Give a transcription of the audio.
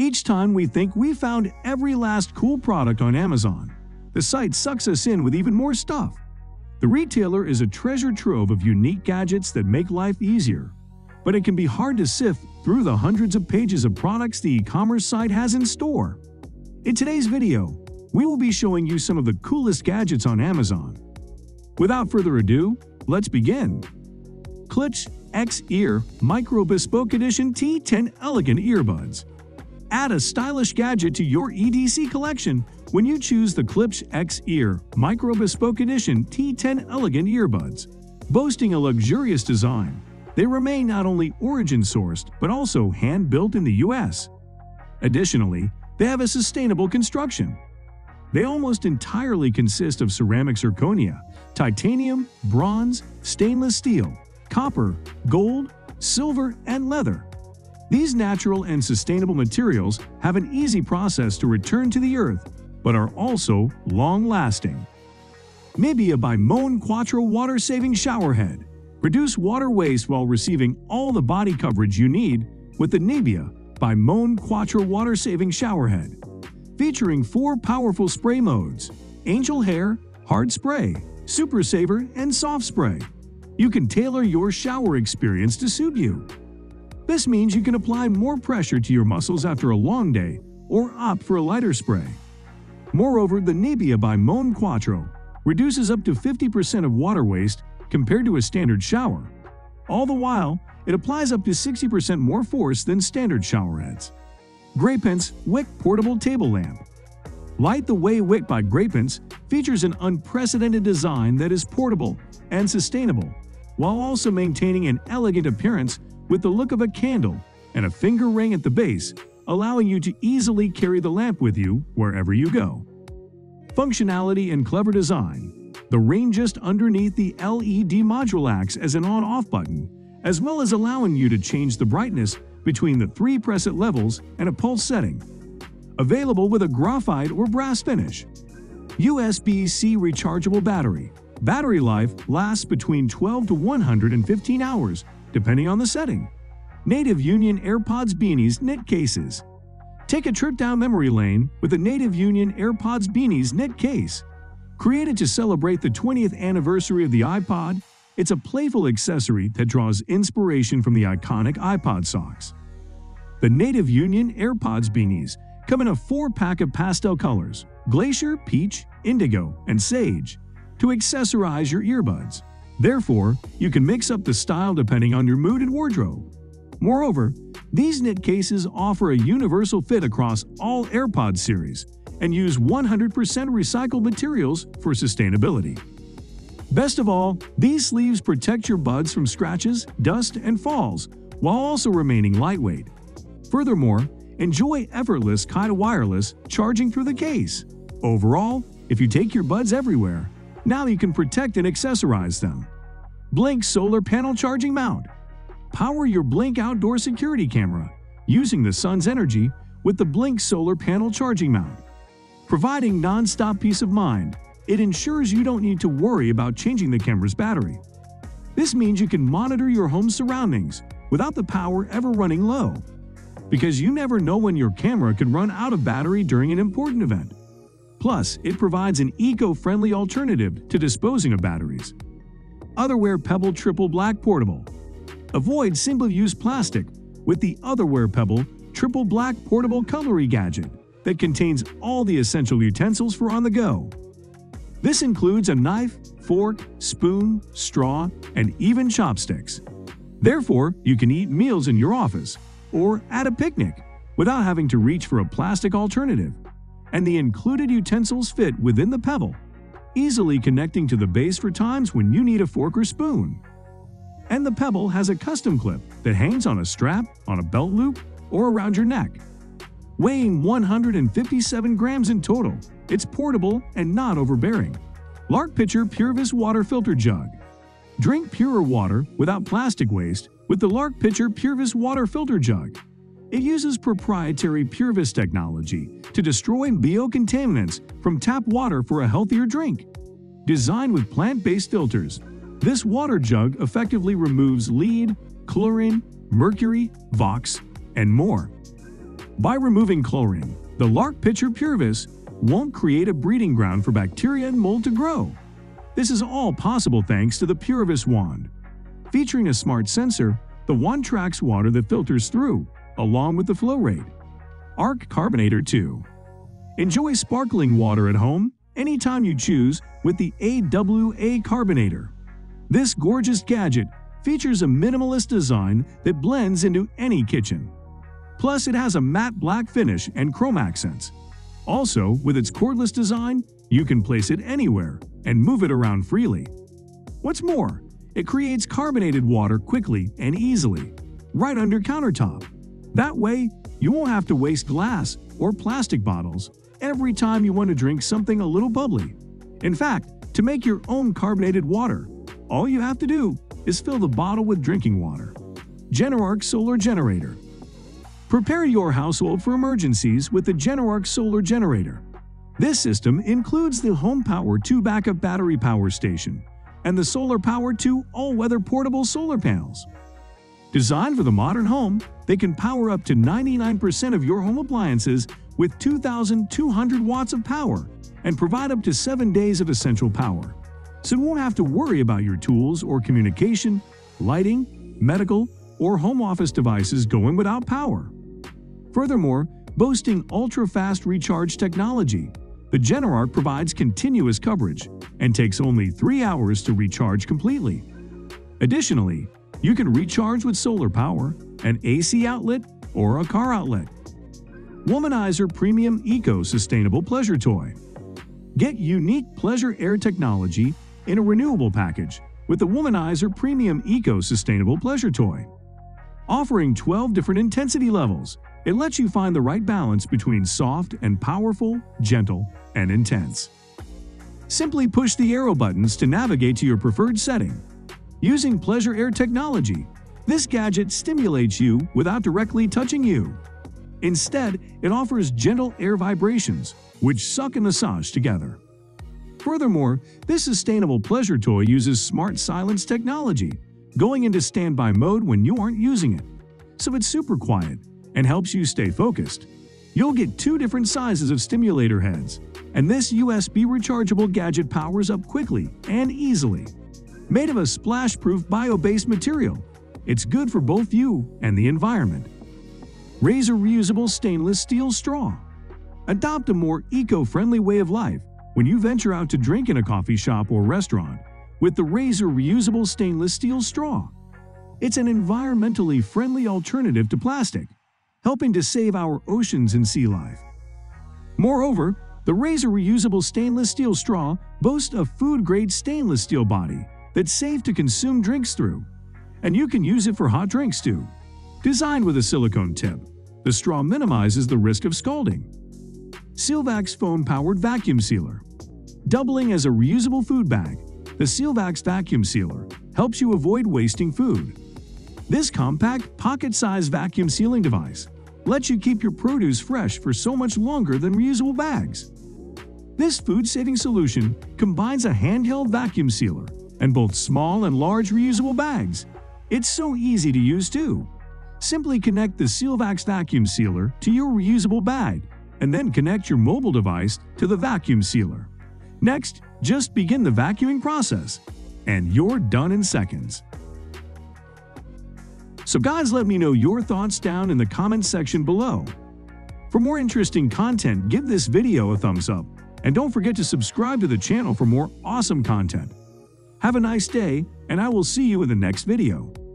Each time we think we found every last cool product on Amazon, the site sucks us in with even more stuff. The retailer is a treasure trove of unique gadgets that make life easier, but it can be hard to sift through the hundreds of pages of products the e-commerce site has in store. In today's video, we will be showing you some of the coolest gadgets on Amazon. Without further ado, let's begin. Klipsch X-Ear Micro Bespoke Edition T10 Elegant Earbuds. Add a stylish gadget to your EDC collection when you choose the Klipsch X-Ear Micro Bespoke Edition T10 Elegant Earbuds. Boasting a luxurious design, they remain not only origin-sourced but also hand-built in the US. Additionally, they have a sustainable construction. They almost entirely consist of ceramic zirconia, titanium, bronze, stainless steel, copper, gold, silver, and leather. These natural and sustainable materials have an easy process to return to the earth, but are also long-lasting. Nebia by Moen Quattro Water-Saving Showerhead. Reduce water waste while receiving all the body coverage you need with the Nebia by Moen Quattro Water-Saving Showerhead. Featuring 4 powerful spray modes: Angel Hair, Hard Spray, Super Saver, and Soft Spray. You can tailor your shower experience to suit you. This means you can apply more pressure to your muscles after a long day or opt for a lighter spray. Moreover, the Nebia by Moen Quattro reduces up to 50% of water waste compared to a standard shower. All the while, it applies up to 60% more force than standard shower heads. Graypants Wick Portable Table Lamp. Light the Way Wick by Graypants features an unprecedented design that is portable and sustainable, while also maintaining an elegant appearance with the look of a candle and a finger ring at the base, allowing you to easily carry the lamp with you wherever you go. Functionality and clever design. The ring just underneath the LED module acts as an on-off button, as well as allowing you to change the brightness between the 3 preset levels and a pulse setting. Available with a graphite or brass finish. USB-C rechargeable battery. Battery life lasts between 12 to 115 hours, depending on the setting. Native Union AirPods Beanies Knit Cases. Take a trip down memory lane with the Native Union AirPods Beanies Knit Case. Created to celebrate the 20th anniversary of the iPod, it's a playful accessory that draws inspiration from the iconic iPod socks. The Native Union AirPods Beanies come in a 4-pack of pastel colors, Glacier, Peach, Indigo, and Sage, to accessorize your earbuds. Therefore, you can mix up the style depending on your mood and wardrobe. Moreover, these knit cases offer a universal fit across all AirPod series and use 100% recycled materials for sustainability. Best of all, these sleeves protect your buds from scratches, dust, and falls, while also remaining lightweight. Furthermore, enjoy effortless Kida wireless charging through the case. Overall, if you take your buds everywhere, now you can protect and accessorize them. Blink Solar Panel Charging Mount. Power your Blink outdoor security camera using the sun's energy with the Blink Solar Panel Charging Mount. Providing non-stop peace of mind, it ensures you don't need to worry about changing the camera's battery. This means you can monitor your home's surroundings without the power ever running low, because you never know when your camera could run out of battery during an important event. Plus, it provides an eco-friendly alternative to disposing of batteries. OTHERWISE Pebble Triple Black Portable. Avoid single-use plastic with the OTHERWISE Pebble Triple Black Portable Cutlery Gadget that contains all the essential utensils for on-the-go. This includes a knife, fork, spoon, straw, and even chopsticks. Therefore, you can eat meals in your office or at a picnic without having to reach for a plastic alternative. And the included utensils fit within the Pebble, easily connecting to the base for times when you need a fork or spoon. And the Pebble has a custom clip that hangs on a strap, on a belt loop, or around your neck. Weighing 157 grams in total, it's portable and not overbearing. LARQ Pitcher PureVis Water Filter Jug. Drink purer water without plastic waste with the LARQ Pitcher PureVis Water Filter Jug. It uses proprietary PureVis technology to destroy biocontaminants from tap water for a healthier drink. Designed with plant-based filters, this water jug effectively removes lead, chlorine, mercury, vox, and more. By removing chlorine, the LARQ Pitcher PureVis won't create a breeding ground for bacteria and mold to grow. This is all possible thanks to the PureVis wand. Featuring a smart sensor, the wand tracks water that filters through, along with the flow rate. Aarke Carbonator 2. Enjoy sparkling water at home anytime you choose with the AWA Carbonator. This gorgeous gadget features a minimalist design that blends into any kitchen. Plus, it has a matte black finish and chrome accents. Also, with its cordless design, you can place it anywhere and move it around freely. What's more, it creates carbonated water quickly and easily, right under countertop. That way, you won't have to waste glass or plastic bottles every time you want to drink something a little bubbly. In fact, to make your own carbonated water, all you have to do is fill the bottle with drinking water. Generark Solar Generator. Prepare your household for emergencies with the Generark Solar Generator. This system includes the Home Power 2 backup battery power station and the Solar Power 2 all-weather portable solar panels. Designed for the modern home, they can power up to 99% of your home appliances with 2,200 watts of power and provide up to 7 days of essential power, so you won't have to worry about your tools or communication, lighting, medical, or home office devices going without power. Furthermore, boasting ultra-fast recharge technology, the Generark provides continuous coverage and takes only 3 hours to recharge completely. Additionally, you can recharge with solar power, an AC outlet, or a car outlet. Womanizer Premium Eco-Sustainable Pleasure Toy. Get unique pleasure air technology in a renewable package with the Womanizer Premium Eco-Sustainable Pleasure Toy. Offering 12 different intensity levels, it lets you find the right balance between soft and powerful, gentle and intense. Simply push the arrow buttons to navigate to your preferred setting. Using pleasure air technology, this gadget stimulates you without directly touching you. Instead, it offers gentle air vibrations, which suck and massage together. Furthermore, this sustainable pleasure toy uses smart silence technology, going into standby mode when you aren't using it, so it's super quiet and helps you stay focused. You'll get 2 different sizes of stimulator heads, and this USB rechargeable gadget powers up quickly and easily. Made of a splash-proof bio-based material, it's good for both you and the environment. Razer Reusable Stainless Steel Straw. Adopt a more eco-friendly way of life when you venture out to drink in a coffee shop or restaurant with the Razer Reusable Stainless Steel Straw. It's an environmentally friendly alternative to plastic, helping to save our oceans and sea life. Moreover, the Razer Reusable Stainless Steel Straw boasts a food-grade stainless steel body that's safe to consume drinks through, and you can use it for hot drinks too. Designed with a silicone tip, the straw minimizes the risk of scalding. SealVax foam-powered vacuum sealer. Doubling as a reusable food bag, the SealVax vacuum sealer helps you avoid wasting food. This compact, pocket-sized vacuum sealing device lets you keep your produce fresh for so much longer than reusable bags. This food-saving solution combines a handheld vacuum sealer and both small and large reusable bags. It's so easy to use too. Simply connect the SealVax vacuum sealer to your reusable bag and then connect your mobile device to the vacuum sealer. Next, just begin the vacuuming process and you're done in seconds. So guys, let me know your thoughts down in the comments section below. For more interesting content, give this video a thumbs up and don't forget to subscribe to the channel for more awesome content. Have a nice day, and I will see you in the next video.